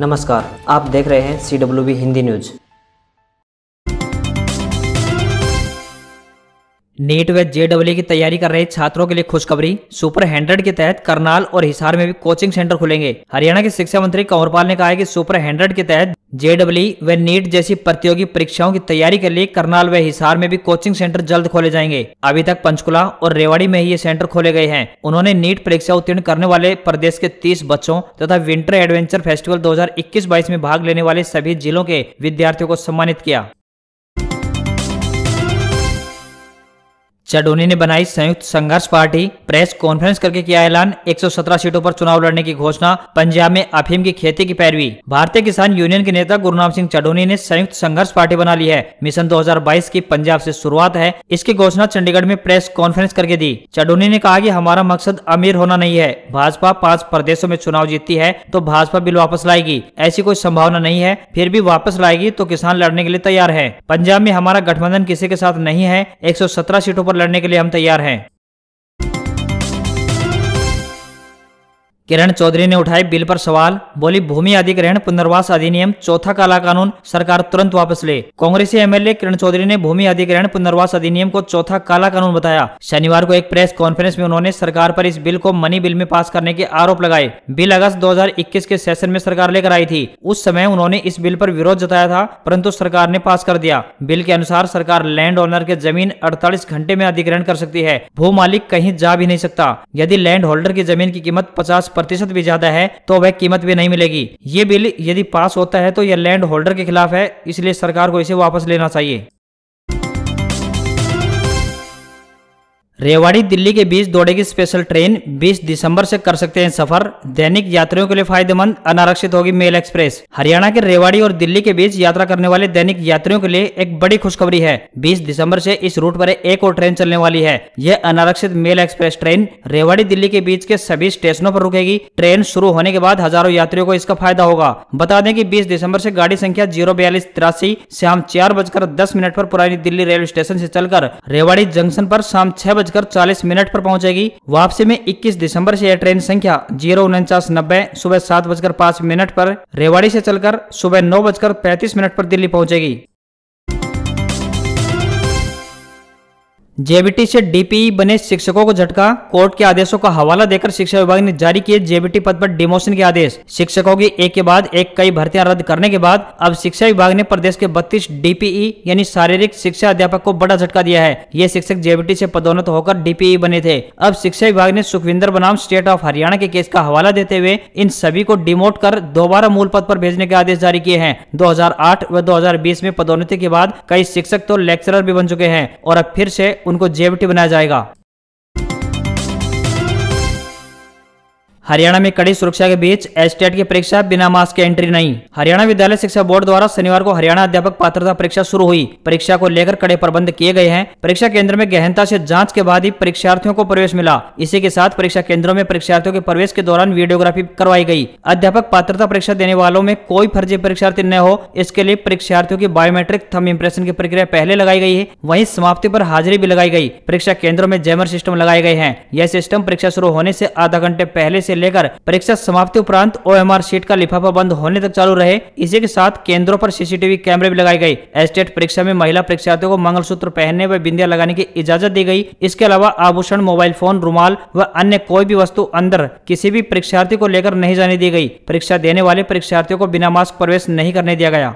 नमस्कार, आप देख रहे हैं CWB हिंदी न्यूज। नीट व JEE की तैयारी कर रहे छात्रों के लिए खुशखबरी। सुपर 100 के तहत करनाल और हिसार में भी कोचिंग सेंटर खुलेंगे। हरियाणा के शिक्षा मंत्री कंवर पाल ने कहा है कि सुपर 100 के तहत JEE व नीट जैसी प्रतियोगी परीक्षाओं की तैयारी के लिए करनाल व हिसार में भी कोचिंग सेंटर जल्द खोले जाएंगे। अभी तक पंचकुला और रेवाड़ी में ही ये सेंटर खोले गए हैं। उन्होंने नीट परीक्षा उत्तीर्ण करने वाले प्रदेश के 30 बच्चों तथा विंटर एडवेंचर फेस्टिवल 2021-22 में भाग लेने वाले सभी जिलों के विद्यार्थियों को सम्मानित किया। चडूनी ने बनाई संयुक्त संघर्ष पार्टी। प्रेस कॉन्फ्रेंस करके किया ऐलान, 117 सीटों पर चुनाव लड़ने की घोषणा। पंजाब में अफीम की खेती की पैरवी। भारतीय किसान यूनियन के नेता गुरुनाम सिंह चडूनी ने संयुक्त संघर्ष पार्टी बना ली है। मिशन 2022 की पंजाब से शुरुआत है। इसकी घोषणा चंडीगढ़ में प्रेस कॉन्फ्रेंस करके दी। चडूनी ने कहा कि हमारा मकसद अमीर होना नहीं है। भाजपा 5 प्रदेशों में चुनाव जीतती है तो भाजपा बिल वापस लाएगी, ऐसी कोई संभावना नहीं है। फिर भी वापस लाएगी तो किसान लड़ने के लिए तैयार है। पंजाब में हमारा गठबंधन किसी के साथ नहीं है। 117 सीटों पर लड़ने के लिए हम तैयार हैं। किरण चौधरी ने उठाए बिल पर सवाल, बोली भूमि अधिग्रहण पुनर्वास अधिनियम चौथा काला कानून सरकार तुरंत वापस ले। कांग्रेसी MLA किरण चौधरी ने भूमि अधिग्रहण पुनर्वास अधिनियम को चौथा काला कानून बताया। शनिवार को एक प्रेस कॉन्फ्रेंस में उन्होंने सरकार पर इस बिल को मनी बिल में पास करने के आरोप लगाए। बिल अगस्त 2021 के सेशन में सरकार लेकर आई थी। उस समय उन्होंने इस बिल पर विरोध जताया था, परंतु सरकार ने पास कर दिया। बिल के अनुसार सरकार लैंड ओनर के जमीन 48 घंटे में अधिग्रहण कर सकती है। भू मालिक कहीं जा भी नहीं सकता। यदि लैंड होल्डर की जमीन की कीमत 50% भी ज्यादा है तो वह कीमत भी नहीं मिलेगी। ये बिल यदि पास होता है तो यह लैंड होल्डर के खिलाफ है, इसलिए सरकार को इसे वापस लेना चाहिए। रेवाड़ी दिल्ली के बीच दौड़ेगी स्पेशल ट्रेन, 20 दिसंबर से कर सकते हैं सफर। दैनिक यात्रियों के लिए फायदेमंद अनारक्षित होगी मेल एक्सप्रेस। हरियाणा के रेवाड़ी और दिल्ली के बीच यात्रा करने वाले दैनिक यात्रियों के लिए एक बड़ी खुशखबरी है। 20 दिसंबर से इस रूट पर एक और ट्रेन चलने वाली है। यह अनारक्षित mail express train Rewari Delhi के बीच के सभी स्टेशनों पर रुकेगी। ट्रेन शुरू होने के बाद हजारों यात्रियों को इसका फायदा होगा। बता दें कि 20 दिसंबर से गाड़ी संख्या 04283 शाम 4:10 पर पुरानी दिल्ली रेलवे स्टेशन से चलकर रेवाड़ी जंक्शन पर शाम 6:40 पर पहुंचेगी। वापसी में 21 दिसंबर से यह ट्रेन संख्या 04990 सुबह 7:05 पर रेवाड़ी से चलकर सुबह 9:35 पर दिल्ली पहुंचेगी। JBT से DPE बने शिक्षकों को झटका। कोर्ट के आदेशों का हवाला देकर शिक्षा विभाग ने जारी किए JBT पद पर डिमोशन के आदेश। शिक्षकों की एक के बाद एक कई भर्तियां रद्द करने के बाद अब शिक्षा विभाग ने प्रदेश के 32 DPE यानी शारीरिक शिक्षा अध्यापक को बड़ा झटका दिया है। ये शिक्षक JBT से पदोन्नत होकर DPE बने थे। अब शिक्षा विभाग ने सुखविंदर बनाम स्टेट ऑफ हरियाणा के केस का हवाला देते हुए इन सभी को डिमोट कर दोबारा मूल पद पर भेजने के आदेश जारी किए हैं। 2008 व 2020 में पदोन्नति के बाद कई शिक्षक तो लेक्चरर भी बन चुके हैं और अब फिर से उनको JBT बनाया जाएगा। हरियाणा में कड़ी सुरक्षा के बीच एस्टेट की परीक्षा बिना मास्क के एंट्री नहीं। हरियाणा विद्यालय शिक्षा बोर्ड द्वारा शनिवार को हरियाणा अध्यापक पात्रता परीक्षा शुरू हुई। परीक्षा को लेकर कड़े प्रबंध किए गए हैं। परीक्षा केंद्र में गहनता से जांच के बाद ही परीक्षार्थियों को प्रवेश मिला। इसी के साथ परीक्षा केंद्रों में परीक्षार्थियों के प्रवेश के दौरान वीडियोग्राफी करवाई गई। अध्यापक पात्रता परीक्षा देने वालों में कोई फर्जी परीक्षार्थी न हो, इसके लिए परीक्षार्थियों की बायोमेट्रिक थंब इंप्रेशन की प्रक्रिया पहले लगाई गई है। वहीं समाप्ति पर हाजिरी भी लगाई गई। परीक्षा केंद्रों में जैमर सिस्टम लगाए गए हैं। यह सिस्टम परीक्षा शुरू होने से आधा घंटे पहले से लेकर परीक्षा समाप्ति उपरांत OMR शीट का लिफाफा बंद होने तक चालू रहे। इसी के साथ केंद्रों पर CCTV कैमरे भी लगाए गए। एस्टेट परीक्षा में महिला परीक्षार्थियों को मंगलसूत्र पहनने व बिंदिया लगाने की इजाजत दी गई। इसके अलावा आभूषण, मोबाइल फोन, रुमाल व अन्य कोई भी वस्तु अंदर किसी भी परीक्षार्थी को लेकर नहीं जाने दी गई। परीक्षा देने वाले परीक्षार्थियों को बिना मास्क प्रवेश नहीं करने दिया गया।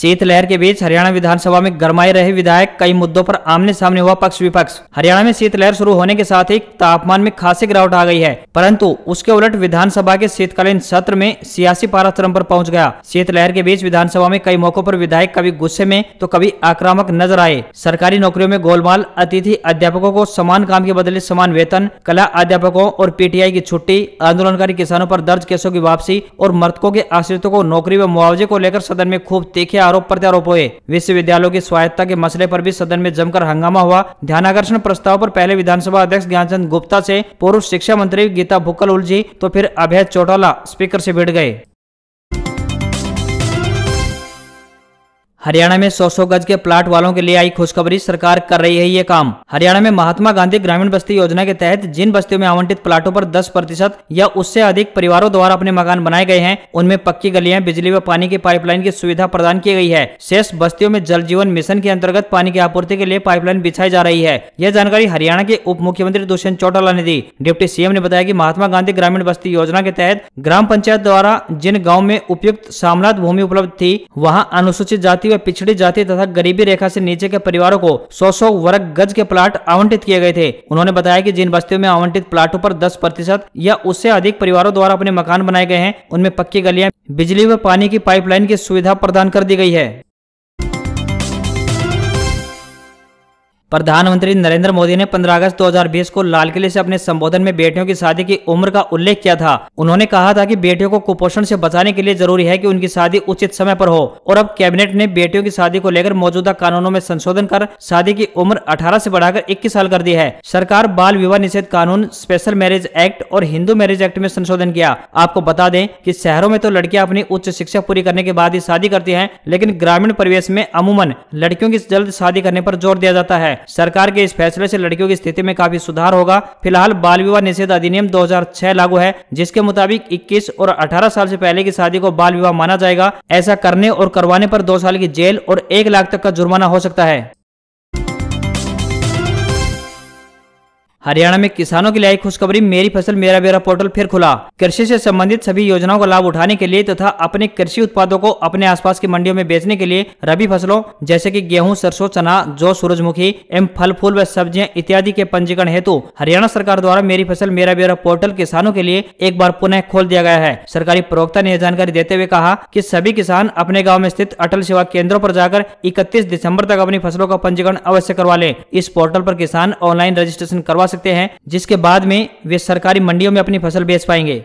शीतलहर के बीच हरियाणा विधानसभा में गरमाए रहे विधायक, कई मुद्दों पर आमने सामने हुआ पक्ष विपक्ष। हरियाणा में शीतलहर शुरू होने के साथ ही तापमान में खासी गिरावट आ गई है, परंतु उसके उलट विधानसभा के शीतकालीन सत्र में सियासी पारा चरम पर पहुंच गया। शीतलहर के बीच विधानसभा में कई मौकों पर विधायक कभी गुस्से में तो कभी आक्रामक नजर आए। सरकारी नौकरियों में गोलमाल, अतिथि अध्यापकों को समान काम के बदले समान वेतन, कला अध्यापकों और PTI की छुट्टी, आंदोलनकारी किसानों पर दर्ज केसों की वापसी और मृतकों के आश्रितों को नौकरी व मुआवजे को लेकर सदन में खूब तीखे आरोप प्रत्यारोप हुए। विश्वविद्यालयों की स्वायत्तता के मसले पर भी सदन में जमकर हंगामा हुआ। ध्यानाकर्षण प्रस्ताव पर पहले विधानसभा अध्यक्ष ज्ञानचंद गुप्ता से पूर्व शिक्षा मंत्री गीता भुक्कल उलझी तो फिर अभय चौटाला स्पीकर से भिड़ गए। हरियाणा में 100-100 गज के प्लाट वालों के लिए आई खुशखबरी, सरकार कर रही है ये काम। हरियाणा में महात्मा गांधी ग्रामीण बस्ती योजना के तहत जिन बस्तियों में आवंटित प्लाटों पर 10% या उससे अधिक परिवारों द्वारा अपने मकान बनाए गए हैं, उनमें पक्की गलियां, बिजली व पानी की पाइपलाइन की सुविधा प्रदान की गई है। शेष बस्तियों में जल जीवन मिशन के अंतर्गत पानी की आपूर्ति के लिए पाइपलाइन बिछाई जा रही है। यह जानकारी हरियाणा के उप मुख्यमंत्री दुष्यंत चौटाला ने दी। डिप्टी सीएम ने बताया कि महात्मा गांधी ग्रामीण बस्ती योजना के तहत ग्राम पंचायत द्वारा जिन गाँव में उपयुक्त सामलात भूमि उपलब्ध थी, वहाँ अनुसूचित जाति पिछड़ी जाति तथा गरीबी रेखा से नीचे के परिवारों को 100-100 वर्ग गज के प्लाट आवंटित किए गए थे। उन्होंने बताया कि जिन बस्तियों में आवंटित प्लाटों पर 10% या उससे अधिक परिवारों द्वारा अपने मकान बनाए गए हैं, उनमें पक्की गलियां, बिजली व पानी की पाइपलाइन की सुविधा प्रदान कर दी गई है। प्रधानमंत्री नरेंद्र मोदी ने 15 अगस्त 2020 को लाल किले से अपने संबोधन में बेटियों की शादी की उम्र का उल्लेख किया था। उन्होंने कहा था कि बेटियों को कुपोषण से बचाने के लिए जरूरी है कि उनकी शादी उचित समय पर हो, और अब कैबिनेट ने बेटियों की शादी को लेकर मौजूदा कानूनों में संशोधन कर शादी की उम्र 18 से बढ़ाकर 21 साल कर दी है। सरकार बाल विवाह निषेध कानून, स्पेशल मैरिज एक्ट और हिंदू मैरिज एक्ट में संशोधन किया। आपको बता दें कि शहरों में तो लड़कियां अपनी उच्च शिक्षा पूरी करने के बाद ही शादी करती है, लेकिन ग्रामीण परिवेश में अमूमन लड़कियों की जल्द शादी करने पर जोर दिया जाता है। सरकार के इस फैसले से लड़कियों की स्थिति में काफी सुधार होगा। फिलहाल बाल विवाह निषेध अधिनियम 2006 लागू है, जिसके मुताबिक 21 और 18 साल से पहले की शादी को बाल विवाह माना जाएगा। ऐसा करने और करवाने पर 2 साल की जेल और 1 लाख तक का जुर्माना हो सकता है। हरियाणा में किसानों के लिए आई खुशखबरी, मेरी फसल मेरा ब्यौरा पोर्टल फिर खुला। कृषि से संबंधित सभी योजनाओं का लाभ उठाने के लिए तथा अपने कृषि उत्पादों को अपने आसपास की मंडियों में बेचने के लिए रबी फसलों जैसे कि गेहूं, सरसों, चना, जौ, सूरजमुखी एवं फल, फूल व सब्जियां इत्यादि के पंजीकरण हेतु हरियाणा सरकार द्वारा मेरी फसल मेरा ब्यौरा पोर्टल किसानों के लिए एक बार पुनः खोल दिया गया है। सरकारी प्रवक्ता ने यह जानकारी देते हुए कहा कि सभी किसान अपने गाँव में स्थित अटल सेवा केंद्रों पर जाकर 31 दिसंबर तक अपनी फसलों का पंजीकरण अवश्य करवा ले। इस पोर्टल पर किसान ऑनलाइन रजिस्ट्रेशन करवा सकते हैं, जिसके बाद में वे सरकारी मंडियों में अपनी फसल बेच पाएंगे।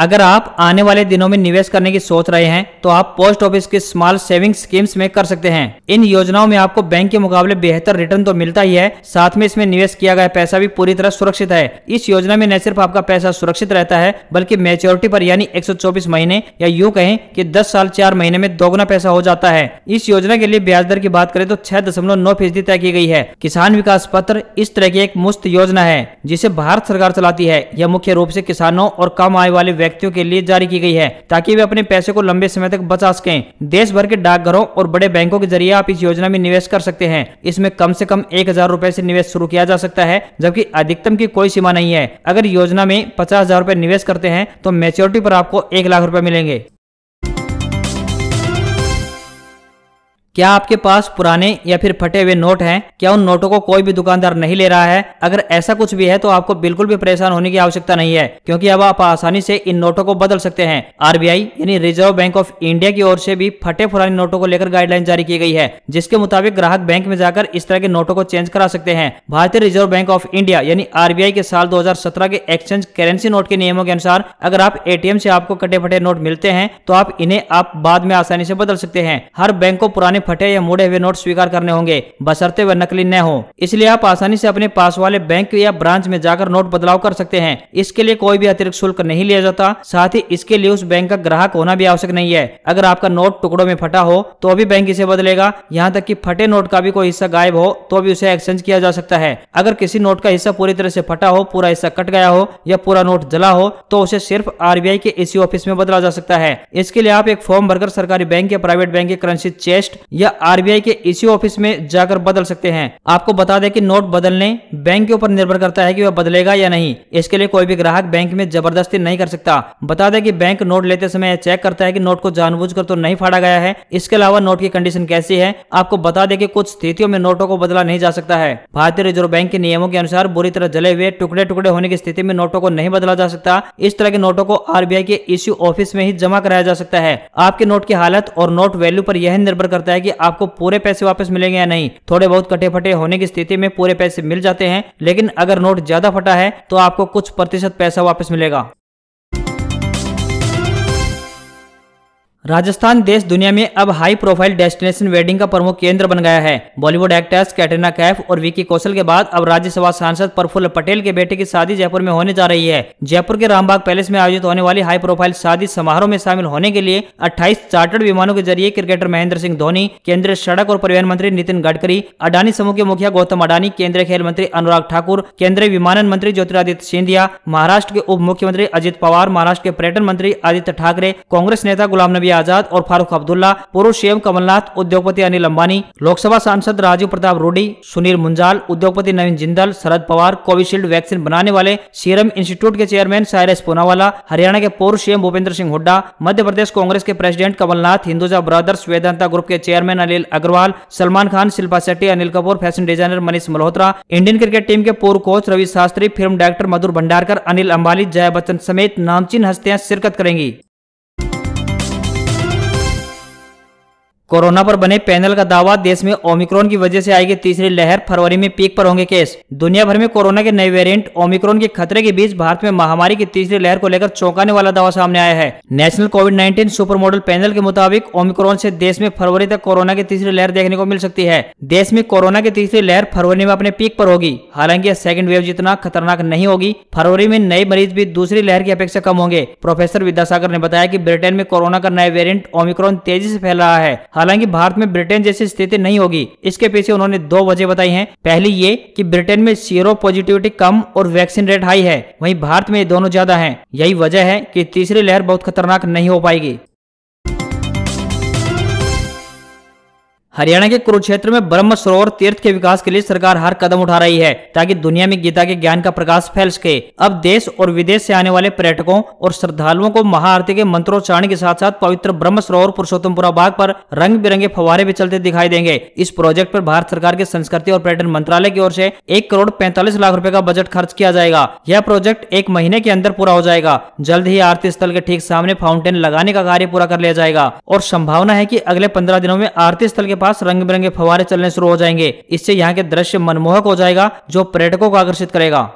अगर आप आने वाले दिनों में निवेश करने की सोच रहे हैं तो आप पोस्ट ऑफिस की स्मॉल सेविंग स्कीम्स में कर सकते हैं। इन योजनाओं में आपको बैंक के मुकाबले बेहतर रिटर्न तो मिलता ही है, साथ में इसमें निवेश किया गया पैसा भी पूरी तरह सुरक्षित है। इस योजना में न सिर्फ आपका पैसा सुरक्षित रहता है, बल्कि मैच्योरिटी पर यानी 124 महीने या यूँ कहें कि 10 साल 4 महीने में दोगुना पैसा हो जाता है। इस योजना के लिए ब्याज दर की बात करें तो 6.9% तय की गई है। किसान विकास पत्र इस तरह की एक मुफ्त योजना है जिसे भारत सरकार चलाती है। यह मुख्य रूप से किसानों और कम आय वाले व्यक्तियों के लिए जारी की गई है ताकि वे अपने पैसे को लंबे समय तक बचा सकें। देश भर के डाकघरों और बड़े बैंकों के जरिए आप इस योजना में निवेश कर सकते हैं। इसमें कम से कम 1,000 रुपए से निवेश शुरू किया जा सकता है, जबकि अधिकतम की कोई सीमा नहीं है। अगर योजना में 50,000 रुपए निवेश करते हैं तो मैच्योरिटी पर आपको 1 लाख रुपए मिलेंगे। क्या आपके पास पुराने या फिर फटे हुए नोट हैं? क्या उन नोटों को कोई भी दुकानदार नहीं ले रहा है? अगर ऐसा कुछ भी है तो आपको बिल्कुल भी परेशान होने की आवश्यकता नहीं है, क्योंकि अब आप आसानी से इन नोटों को बदल सकते हैं। आरबीआई यानी रिजर्व बैंक ऑफ इंडिया की ओर से भी फटे पुराने नोटों को लेकर गाइडलाइन जारी की गई है, जिसके मुताबिक ग्राहक बैंक में जाकर इस तरह के नोटों को चेंज करा सकते हैं। भारतीय रिजर्व बैंक ऑफ इंडिया यानी आरबीआई के साल 2017 के एक्सचेंज करेंसी नोट के नियमों के अनुसार अगर आप एटीएम से आपको कटे फटे नोट मिलते हैं तो आप इन्हें आप बाद में आसानी से बदल सकते हैं। हर बैंक को पुराने फटे या मुड़े हुए नोट स्वीकार करने होंगे, बशर्ते वे नकली न हो। इसलिए आप आसानी से अपने पास वाले बैंक या ब्रांच में जाकर नोट बदलाव कर सकते हैं। इसके लिए कोई भी अतिरिक्त शुल्क नहीं लिया जाता, साथ ही इसके लिए उस बैंक का ग्राहक होना भी आवश्यक नहीं है। अगर आपका नोट टुकड़ों में फटा हो तो अभी बैंक इसे बदलेगा। यहाँ तक कि फटे नोट का भी कोई हिस्सा गायब हो तो भी उसे एक्सचेंज किया जा सकता है। अगर किसी नोट का हिस्सा पूरी तरह से फटा हो, पूरा हिस्सा कट गया हो या पूरा नोट जला हो तो उसे सिर्फ आरबीआई के इसी ऑफिस में बदला जा सकता है। इसके लिए आप एक फॉर्म भरकर सरकारी बैंक या प्राइवेट बैंक के करेंसी चेस्ट या आरबीआई के इसी ऑफिस में जाकर बदल सकते हैं। आपको बता दें कि नोट बदलने बैंक के ऊपर निर्भर करता है कि वह बदलेगा या नहीं। इसके लिए कोई भी ग्राहक बैंक में जबरदस्ती नहीं कर सकता। बता दें कि बैंक नोट लेते समय चेक करता है कि नोट को जानबूझकर तो नहीं फाड़ा गया है। इसके अलावा नोट की कंडीशन कैसी है। आपको बता दें कि कुछ स्थितियों में नोटों को बदला नहीं जा सकता है। भारतीय रिजर्व बैंक के नियमों के अनुसार बुरी तरह जले हुए टुकड़े टुकड़े होने की स्थिति में नोटों को नहीं बदला जा सकता। इस तरह के नोटों को आरबीआई के इश्यू ऑफिस में ही जमा कराया जा सकता है। आपके नोट की हालत और नोट वैल्यू पर यह निर्भर करता है कि आपको पूरे पैसे वापस मिलेंगे या नहीं। थोड़े बहुत कटे फटे होने की स्थिति में पूरे पैसे मिल जाते हैं, लेकिन अगर नोट ज्यादा फटा है तो आपको कुछ प्रतिशत पैसा वापस मिलेगा। राजस्थान देश दुनिया में अब हाई प्रोफाइल डेस्टिनेशन वेडिंग का प्रमुख केंद्र बन गया है। बॉलीवुड एक्ट्रेस कैटरीना कैफ और विकी कौशल के बाद अब राज्यसभा सांसद प्रफुल्ल पटेल के बेटे की शादी जयपुर में होने जा रही है। जयपुर के रामबाग पैलेस में आयोजित होने वाली हाई प्रोफाइल शादी समारोह में शामिल होने के लिए 28 चार्टर्ड विमानों के जरिए क्रिकेटर महेंद्र सिंह धोनी, केंद्रीय सड़क और परिवहन मंत्री नितिन गडकरी, अडानी समूह के मुखिया गौतम अडानी, केंद्रीय खेल मंत्री अनुराग ठाकुर, केंद्रीय विमानन मंत्री ज्योतिरादित्य सिंधिया, महाराष्ट्र के उप मुख्यमंत्री अजित पवार, महाराष्ट्र के पर्यटन मंत्री आदित्य ठाकरे, कांग्रेस नेता गुलाम नबी आजाद और फारूक अब्दुल्ला, पूर्व सीएम कमलनाथ, उद्योगपति अनिल अंबानी, लोकसभा सांसद राजीव प्रताप रूडी, सुनील मुंजाल, उद्योगपति नवीन जिंदल, शरद पवार, कोविशील्ड वैक्सीन बनाने वाले सीरम इंस्टीट्यूट के चेयरमैन साइरस पूनावाला, हरियाणा के पूर्व सीएम भूपेंद्र सिंह हुड्डा, मध्य प्रदेश कांग्रेस के president Kamal Nath, Hinduja brothers Vedanta group के chairman Anil Agarwal, Salman Khan, Shilpa Shetty, Anil Kapoor, fashion designer Manish Malhotra, Indian cricket team के पूर्व coach Ravi Shastri, film director Madhur Bhandarkar, Anil Ambani, Jaya Bachchan समेत नामचीन हस्तियां शिरकत करेंगी। कोरोना पर बने पैनल का दावा, देश में ओमिक्रॉन की वजह से आएगी तीसरी लहर, फरवरी में पीक पर होंगे केस। दुनिया भर में कोरोना के नए वेरिएंट ओमिक्रॉन के खतरे के बीच भारत में महामारी की तीसरी लहर को लेकर चौंकाने वाला दावा सामने आया है। नेशनल कोविड-19 सुपर मॉडल पैनल के मुताबिक ओमिक्रॉन से देश में फरवरी तक कोरोना की तीसरी लहर देखने को मिल सकती है। देश में कोरोना की तीसरी लहर फरवरी में अपने पीक पर होगी। हालांकि यह सेकेंड वेव जितना खतरनाक नहीं होगी। फरवरी में नए मरीज भी दूसरी लहर की अपेक्षा कम होंगे। प्रोफेसर विद्यासागर ने बताया कि ब्रिटेन में कोरोना का नया वेरिएंट ओमिक्रॉन तेजी से फैल रहा है। हालांकि भारत में ब्रिटेन जैसी स्थिति नहीं होगी। इसके पीछे उन्होंने दो वजह बताई हैं। पहली ये कि ब्रिटेन में सीरो पॉजिटिविटी कम और वैक्सीन रेट हाई है, वहीं भारत में ये दोनों ज्यादा हैं। यही वजह है कि तीसरी लहर बहुत खतरनाक नहीं हो पाएगी। हरियाणा के कुरुक्षेत्र में ब्रह्म सरोवर तीर्थ के विकास के लिए सरकार हर कदम उठा रही है ताकि दुनिया में गीता के ज्ञान का प्रकाश फैल सके। अब देश और विदेश से आने वाले पर्यटकों और श्रद्धालुओं को महाआरती के मंत्रोच्चारण के साथ साथ पवित्र ब्रह्म सरोवर पुरुषोत्तमपुरा बाग पर रंग बिरंगे फव्वारे भी चलते दिखाई देंगे। इस प्रोजेक्ट पर भारत सरकार के संस्कृति और पर्यटन मंत्रालय की ओर से 1,45,00,000 रूपए का बजट खर्च किया जाएगा। यह प्रोजेक्ट 1 महीने के अंदर पूरा हो जाएगा। जल्द ही आरती स्थल के ठीक सामने फाउंटेन लगाने का कार्य पूरा कर लिया जाएगा और संभावना है कि अगले 15 दिनों में आरती स्थल के पास रंग बिरंगे फव्वारे चलने शुरू हो जाएंगे। इससे यहाँ के दृश्य मनमोहक हो जाएगा जो पर्यटकों को आकर्षित करेगा।